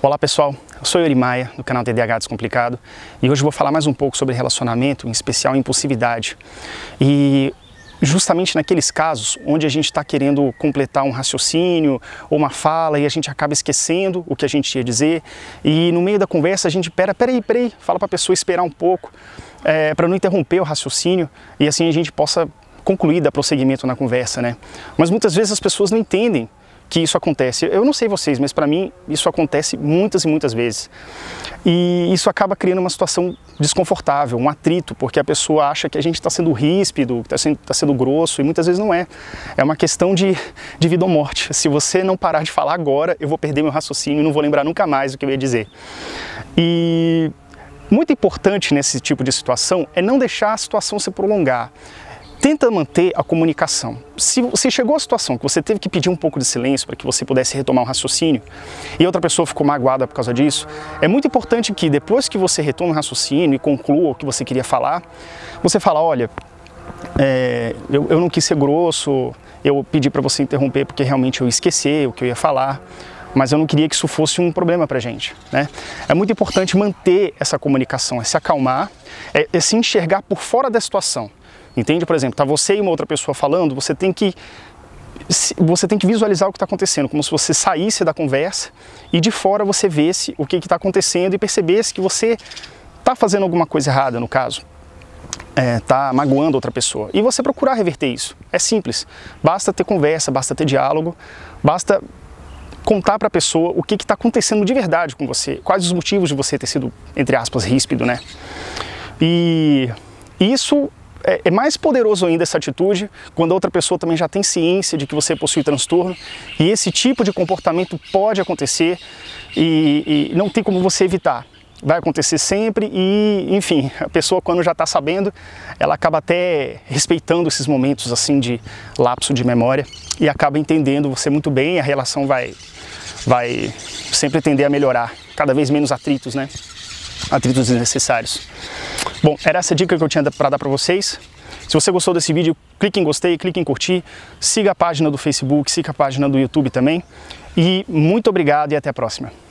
Olá pessoal, eu sou Yuri Maia, do canal TDAH Descomplicado, e hoje vou falar mais um pouco sobre relacionamento, em especial impulsividade. E justamente naqueles casos onde a gente está querendo completar um raciocínio ou uma fala e a gente acaba esquecendo o que a gente ia dizer, e no meio da conversa a gente peraí, fala para a pessoa esperar um pouco, para não interromper o raciocínio e assim a gente possa concluir, dar prosseguimento na conversa, né? Mas muitas vezes as pessoas não entendem que isso acontece. Eu não sei vocês, mas para mim isso acontece muitas e muitas vezes. E isso acaba criando uma situação desconfortável, um atrito, porque a pessoa acha que a gente está sendo ríspido, que está sendo grosso, e muitas vezes não é. É uma questão de vida ou morte. Se você não parar de falar agora, eu vou perder meu raciocínio e não vou lembrar nunca mais o que eu ia dizer. E muito importante nesse tipo de situação é não deixar a situação se prolongar. Tenta manter a comunicação. Se você chegou à situação que você teve que pedir um pouco de silêncio para que você pudesse retomar um raciocínio e outra pessoa ficou magoada por causa disso, é muito importante que depois que você retome o raciocínio e conclua o que você queria falar, você fala, olha, eu não quis ser grosso, eu pedi para você interromper porque realmente eu esqueci o que eu ia falar, mas eu não queria que isso fosse um problema para a gente, né? É muito importante manter essa comunicação, é se acalmar, é se enxergar por fora da situação. Entende? Por exemplo, tá você e uma outra pessoa falando, você tem que visualizar o que está acontecendo, como se você saísse da conversa e de fora você vesse o que está acontecendo e percebesse que você está fazendo alguma coisa errada, no caso. Tá magoando outra pessoa. E você procurar reverter isso. É simples. Basta ter conversa, basta ter diálogo, basta contar para a pessoa o que está acontecendo de verdade com você, quais os motivos de você ter sido, entre aspas, ríspido, né? E isso é mais poderoso ainda essa atitude quando a outra pessoa também já tem ciência de que você possui transtorno e esse tipo de comportamento pode acontecer e não tem como você evitar. Vai acontecer sempre e, enfim, a pessoa quando já está sabendo, ela acaba até respeitando esses momentos assim de lapso de memória e acaba entendendo você muito bem, a relação vai sempre tender a melhorar, cada vez menos atritos, né? Atritos desnecessários. Bom, era essa dica que eu tinha para dar para vocês. Se você gostou desse vídeo, clique em gostei, clique em curtir, siga a página do Facebook, siga a página do YouTube também. E muito obrigado e até a próxima.